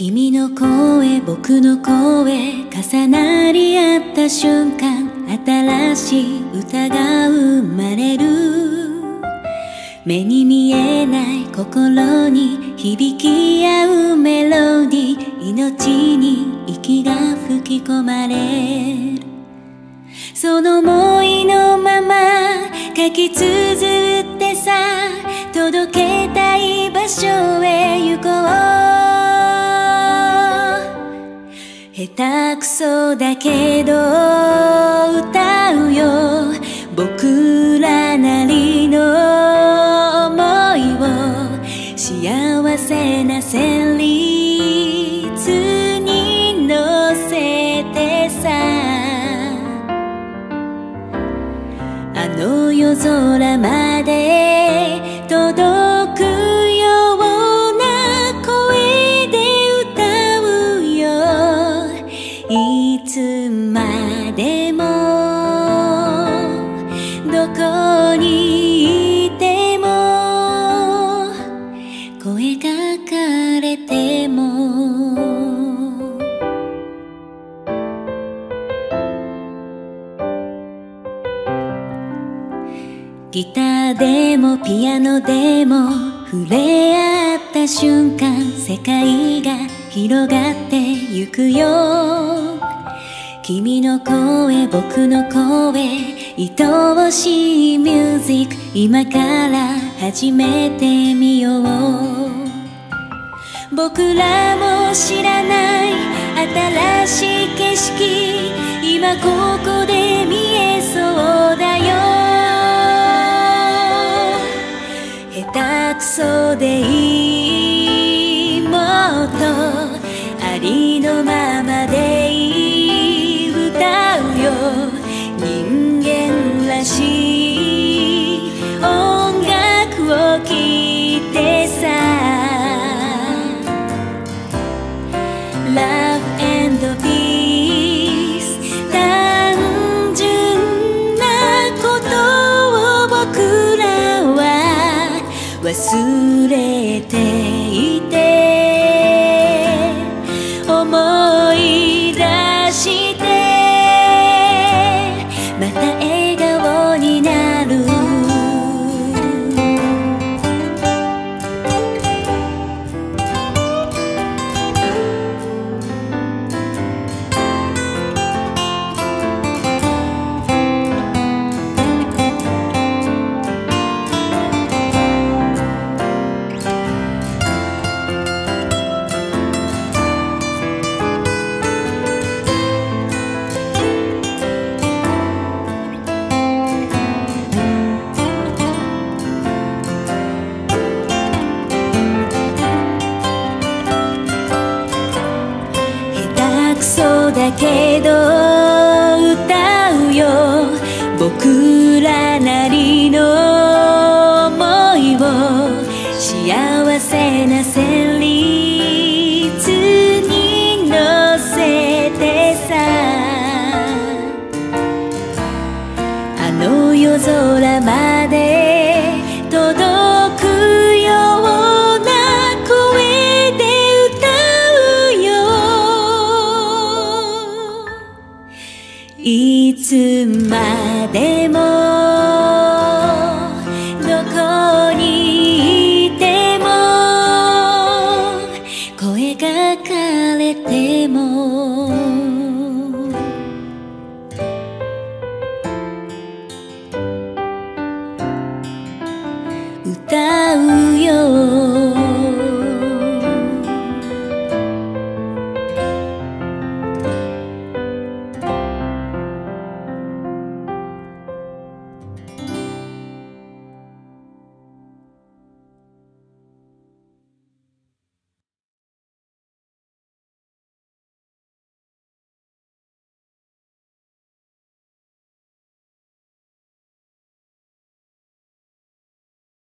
君の声僕の声重なり合った瞬間、新しい歌が生まれる。目に見えない心に響き合うメロディー、命に息が吹き込まれる。その想いのまま書き綴ってさ、届けたい場所へ行こう。下手くそだけど歌うよ、僕らなりの想いを幸せな旋律に乗せてさ、あの夜空まで届くような声で歌うよ。いつまでもどこにいても声が枯れても、ギターでもピアノでも触れ合った瞬間、世界が広がってゆくよ。君の声僕の声、愛おしいミュージック、今から始めてみよう。僕らも知らない新しい景色、今ここで見えそうだよ。下手くそでいい、もっとありのままでいい、歌うよ。人間らしい音楽を聴いてさ、 Love and Peace、 単純なことを僕らは忘れていて、だけど歌うよ、僕らなりの想いを幸せな旋律に乗せてさ、あの夜空まで届くような声でいつまでも